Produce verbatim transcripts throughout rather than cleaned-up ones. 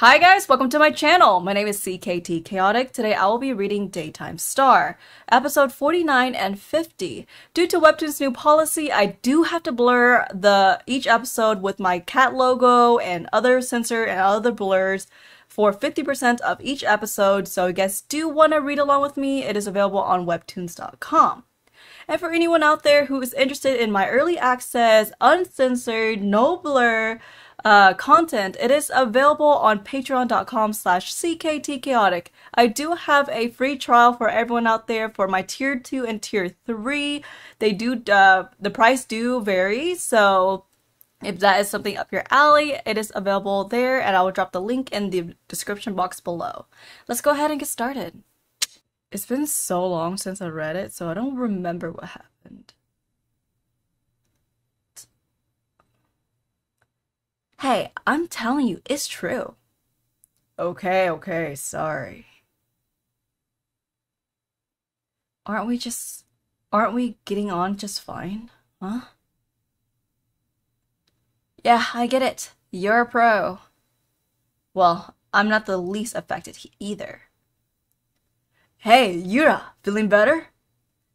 Hi guys, welcome to my channel. My name is C K T Chaotic. Today I will be reading Daytime Star, episode forty-nine and fifty. Due to Webtoons' new policy, I do have to blur the each episode with my cat logo and other censor and other blurs for fifty percent of each episode. So if you guys do want to read along with me, it is available on webtoons dot com. And for anyone out there who is interested in my early access, uncensored, no blur, Uh, content, it is available on patreon dot com slash C K T Chaotic. I do have a free trial for everyone out there for my tier two and tier three. They do, uh, the price do vary, so if that is something up your alley, it is available there, and I will drop the link in the description box below. Let's go ahead and get started. It's been so long since I read it, so I don't remember what happened. Hey, I'm telling you, it's true. Okay, okay, sorry. Aren't we just... aren't we getting on just fine? Huh? Yeah, I get it. You're a pro. Well, I'm not the least affected either. Hey, Yura, feeling better?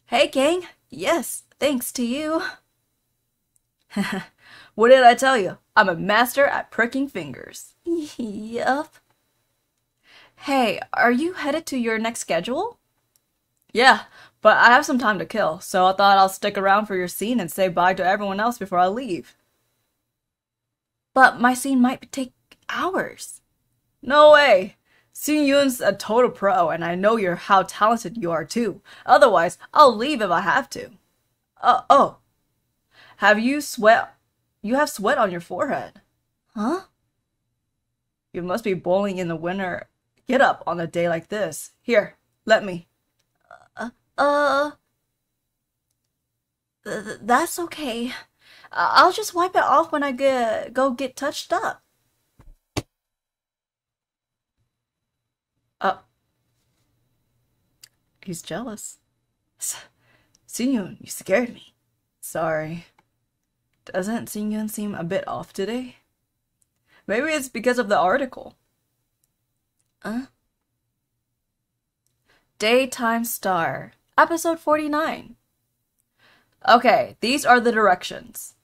Hey, Kang. Yes, thanks to you. What did I tell you? I'm a master at pricking fingers. Yup. Hey, are you headed to your next schedule? Yeah, but I have some time to kill, so I thought I'll stick around for your scene and say bye to everyone else before I leave. But my scene might take hours. No way. Sinyun's a total pro, and I know you're how talented you are too. Otherwise, I'll leave if I have to. Uh, oh. Have you sweat... You have sweat on your forehead. Huh? You must be bowling in the winter. Get up on a day like this. Here, let me. Uh, uh th that's okay. I'll just wipe it off when I get, go get touched up. Uh, he's jealous. Sinyun, you scared me. Sorry. Doesn't Seung-yoon seem a bit off today? Maybe it's because of the article. Huh? Daytime Star, episode forty-nine. Okay, these are the directions.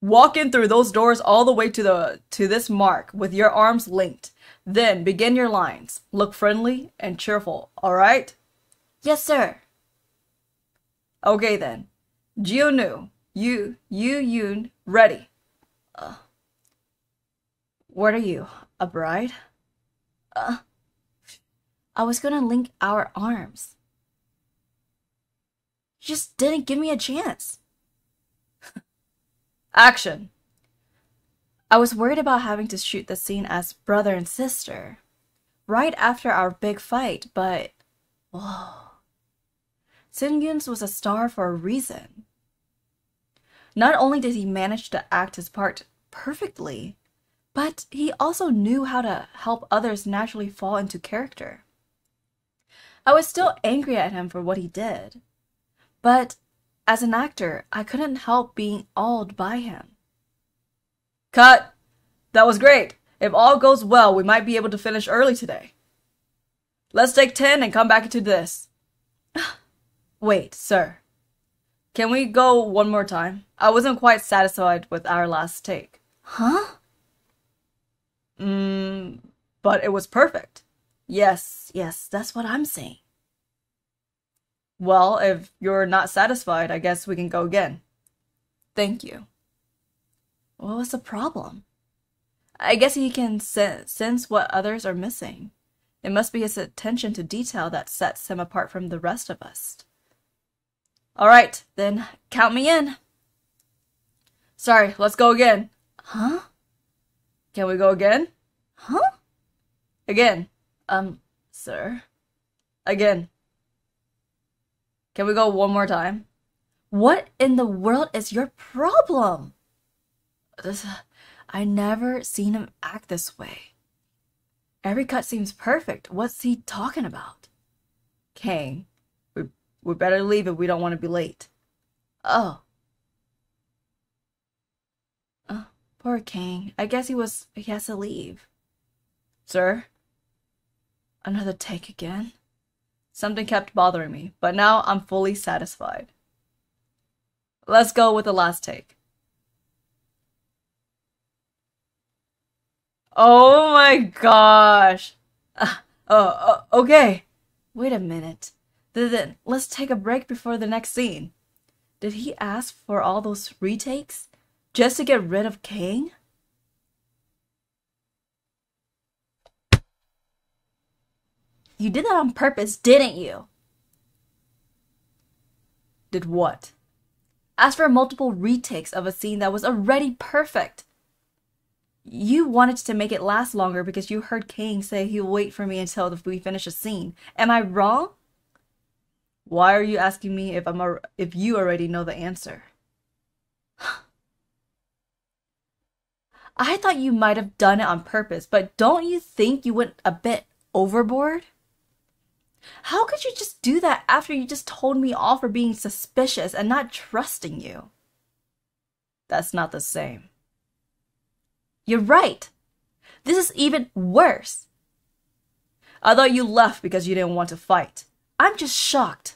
Walk in through those doors all the way to the to this mark with your arms linked. Then begin your lines. Look friendly and cheerful, all right? Yes, sir. Okay, then. Jiyeon. You, you, Yoon, ready. Uh, what are you, a bride? Uh, I was gonna link our arms. You just didn't give me a chance. Action. I was worried about having to shoot the scene as brother and sister, right after our big fight, but... whoa. Seung-yoon's was a star for a reason. Not only did he manage to act his part perfectly, but he also knew how to help others naturally fall into character. I was still angry at him for what he did, but as an actor, I couldn't help being awed by him. Cut! That was great! If all goes well, we might be able to finish early today. Let's take ten and come back to this. Wait, sir. Can we go one more time? I wasn't quite satisfied with our last take. Huh? Mmm, but it was perfect. Yes, yes, that's what I'm saying. Well, if you're not satisfied, I guess we can go again. Thank you. What was the problem? I guess he can sense what others are missing. It must be his attention to detail that sets him apart from the rest of us. Alright, then count me in. Sorry, let's go again. Huh? Can we go again? Huh? Again. Um, sir. Again. Can we go one more time? What in the world is your problem? This, uh, I never seen him act this way. Every cut seems perfect. What's he talking about? Kang. We better leave if we don't want to be late. Oh. Oh, poor Kang. I guess he was... he has to leave. Sir? Another take again? Something kept bothering me, but now I'm fully satisfied. Let's go with the last take. Oh my gosh! Uh, uh, okay. Wait a minute. Then let's take a break before the next scene. Did he ask for all those retakes just to get rid of Kang? You did that on purpose, didn't you? Did what? Asked for multiple retakes of a scene that was already perfect. You wanted to make it last longer because you heard Kang say he'll wait for me until we finish a scene. Am I wrong? Why are you asking me if I'm a, if you already know the answer? I thought you might have done it on purpose, but don't you think you went a bit overboard? How could you just do that after you just told me off for being suspicious and not trusting you? That's not the same. You're right. This is even worse. I thought you left because you didn't want to fight. I'm just shocked.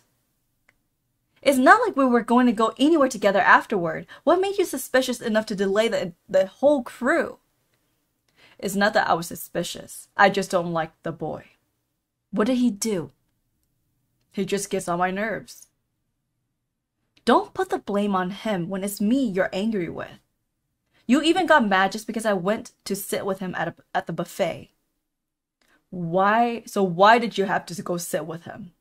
It's not like we were going to go anywhere together afterward. What made you suspicious enough to delay the, the whole crew? It's not that I was suspicious. I just don't like the boy. What did he do? He just gets on my nerves. Don't put the blame on him when it's me you're angry with. You even got mad just because I went to sit with him at, a, at the buffet. Why? So why did you have to go sit with him?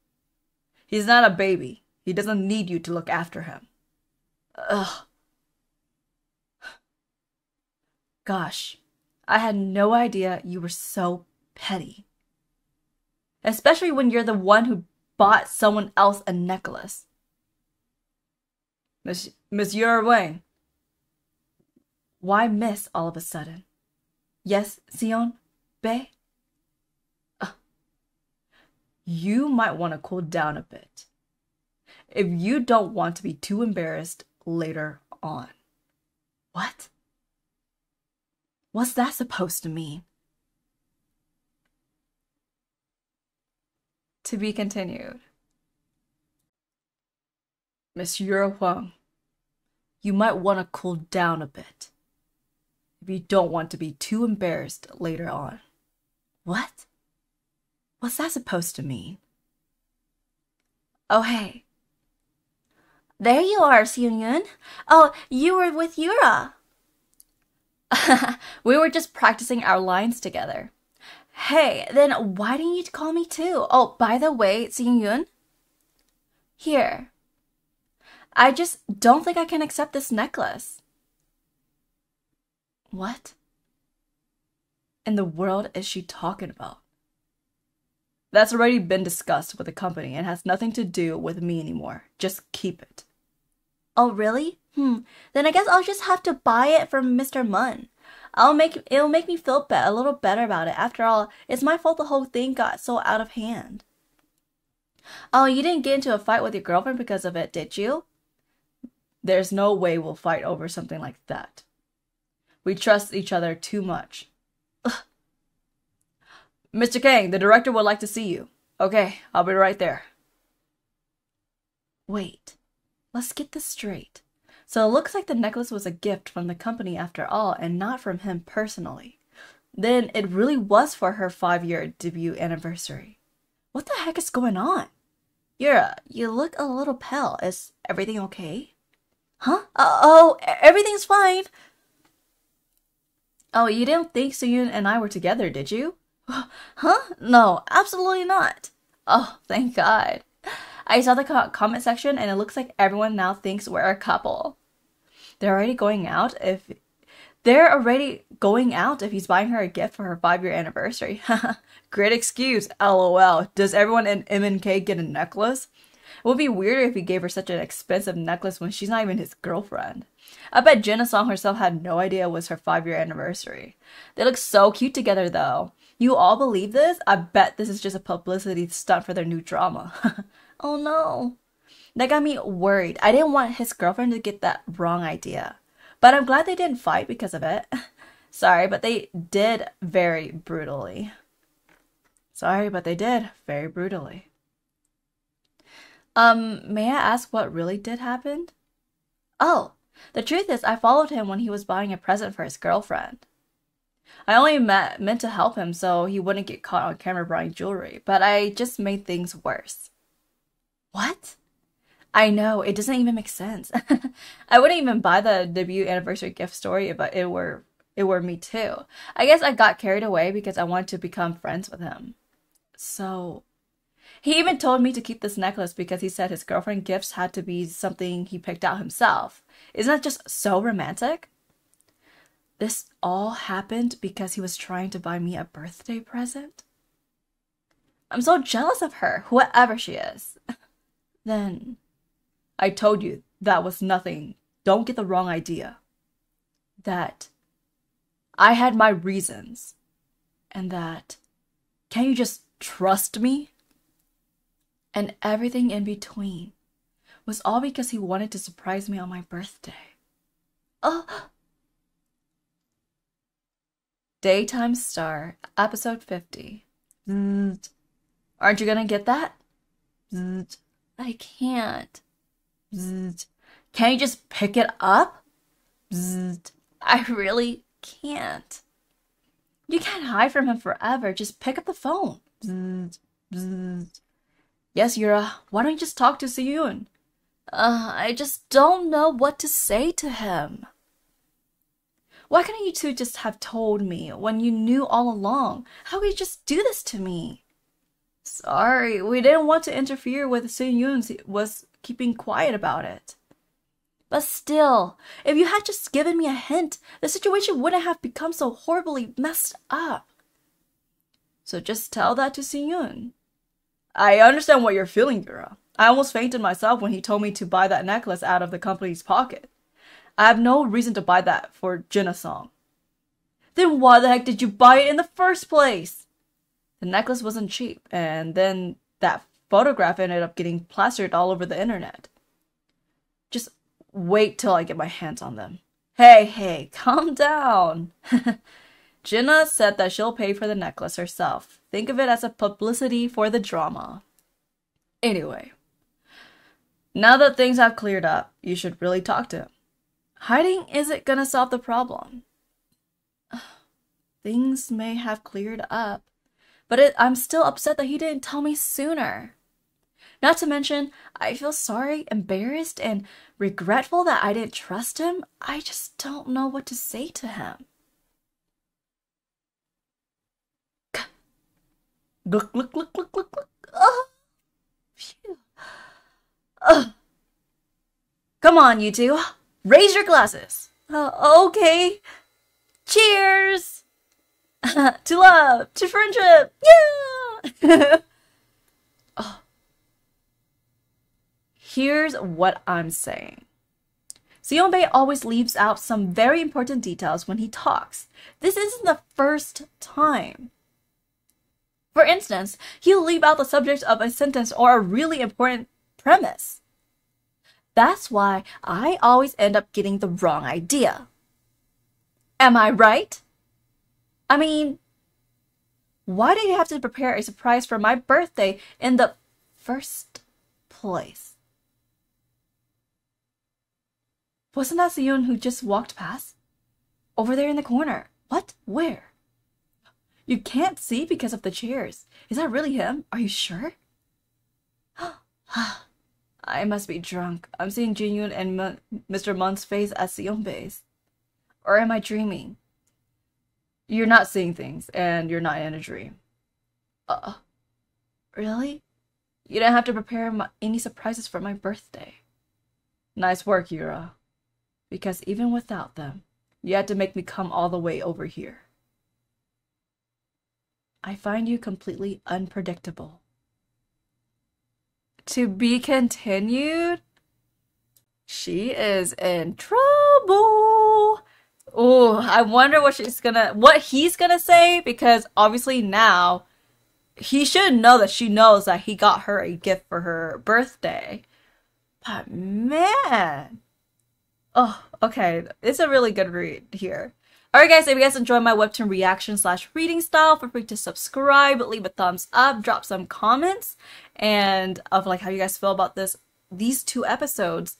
He's not a baby. He doesn't need you to look after him. Ugh. Gosh, I had no idea you were so petty. Especially when you're the one who bought someone else a necklace. Miss, Miss Yura Hwang. Why miss all of a sudden? Yes, Sion, Bae? Uh, you might want to cool down a bit. If you don't want to be too embarrassed later on. What? What's that supposed to mean? To be continued. Miss Yura Hwang, you might want to cool down a bit. If you don't want to be too embarrassed later on. What? What's that supposed to mean? Oh, hey. There you are, Seung-yoon. Oh, you were with Yura. We were just practicing our lines together. Hey, then why didn't you call me too? Oh, by the way, Sinyun. Here. I just don't think I can accept this necklace. What in the world is she talking about? That's already been discussed with the company and has nothing to do with me anymore. Just keep it. Oh, really? Hmm. Then I guess I'll just have to buy it from Mister Mun. I'll make it'll make me feel be- a little better about it. After all, it's my fault the whole thing got so out of hand. Oh, you didn't get into a fight with your girlfriend because of it, did you? There's no way we'll fight over something like that. We trust each other too much. Ugh. Mister Kang, the director would like to see you. Okay, I'll be right there. Wait, let's get this straight. So it looks like the necklace was a gift from the company after all, and not from him personally. Then it really was for her five-year debut anniversary. What the heck is going on? Yura, you look a little pale. Is everything okay? Huh? Uh, oh, everything's fine. Oh, you didn't think Sinyun and I were together, did you? Huh? No, absolutely not. Oh, thank God. I saw the comment section and it looks like everyone now thinks we're a couple. They're already going out if... They're already going out if he's buying her a gift for her five-year anniversary. Great excuse, lol. Does everyone in M N K get a necklace? It would be weirder if he gave her such an expensive necklace when she's not even his girlfriend. I bet Jinah Song herself had no idea it was her five-year anniversary. They look so cute together, though. You all believe this? I bet this is just a publicity stunt for their new drama. Oh no. That got me worried. I didn't want his girlfriend to get that wrong idea. But I'm glad they didn't fight because of it. Sorry, but they did very brutally. Sorry, but they did, very brutally. Um, may I ask what really did happen? Oh, the truth is I followed him when he was buying a present for his girlfriend. I only met, meant to help him so he wouldn't get caught on camera buying jewelry, but I just made things worse. What? I know, it doesn't even make sense. I wouldn't even buy the debut anniversary gift story if it were, it were me too. I guess I got carried away because I wanted to become friends with him. So, he even told me to keep this necklace because he said his girlfriend gifts had to be something he picked out himself. Isn't that just so romantic? This all happened because he was trying to buy me a birthday present? I'm so jealous of her, whoever she is. Then, I told you that was nothing. Don't get the wrong idea. That I had my reasons. And that, can you just trust me? And everything in between was all because he wanted to surprise me on my birthday. Oh! Daytime Star, episode fifty. Mm. Aren't you gonna get that? Mm. I can't. Mm. Can't you just pick it up? Mm. I really can't. You can't hide from him forever. Just pick up the phone. Mm. Mm. Yes, Yura, why don't you just talk to Si-Yoon? Uh, I just don't know what to say to him. Why couldn't you two just have told me when you knew all along? How could you just do this to me? Sorry, we didn't want to interfere with Seung-yoon was keeping quiet about it. But still, if you had just given me a hint, the situation wouldn't have become so horribly messed up. So just tell that to Seung-yoon. I understand what you're feeling, Yura. I almost fainted myself when he told me to buy that necklace out of the company's pocket. I have no reason to buy that for Jinah Song. Then why the heck did you buy it in the first place? The necklace wasn't cheap, and then that photograph ended up getting plastered all over the internet. Just wait till I get my hands on them. Hey, hey, calm down. Jinah said that she'll pay for the necklace herself. Think of it as a publicity for the drama. Anyway, now that things have cleared up, you should really talk to him. Hiding isn't gonna solve the problem. Things may have cleared up, but it, I'm still upset that he didn't tell me sooner. Not to mention, I feel sorry, embarrassed, and regretful that I didn't trust him. I just don't know what to say to him. Look, look, look, look, look, look. Oh, phew. Oh. Come on, you two. Raise your glasses. Uh, okay. Cheers. To love. To friendship. Yeah. Oh. Here's what I'm saying. Siombe always leaves out some very important details when he talks. This isn't the first time. For instance, he'll leave out the subject of a sentence or a really important premise. That's why I always end up getting the wrong idea. Am I right? I mean, why do you have to prepare a surprise for my birthday in the first place? Wasn't that Si-Yoon who just walked past? Over there in the corner. What? Where? You can't see because of the chairs. Is that really him? Are you sure? I must be drunk. I'm seeing Jin Yun and M Mister Mun's face as Siombe's. Or am I dreaming? You're not seeing things, and you're not in a dream. Uh-oh. Really? You didn't have to prepare my any surprises for my birthday. Nice work, Yura. Because even without them, you had to make me come all the way over here. I find you completely unpredictable. To be continued. She is in trouble. Oh, I wonder what she's gonna, what he's gonna say, because obviously now he should know that she knows that he got her a gift for her birthday. But man, oh, okay, it's a really good read here. Alright guys, if you guys enjoy my webtoon reaction slash reading style, feel free to subscribe, leave a thumbs up, drop some comments, and of like how you guys feel about this, these two episodes.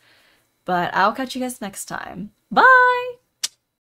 But I'll catch you guys next time. Bye!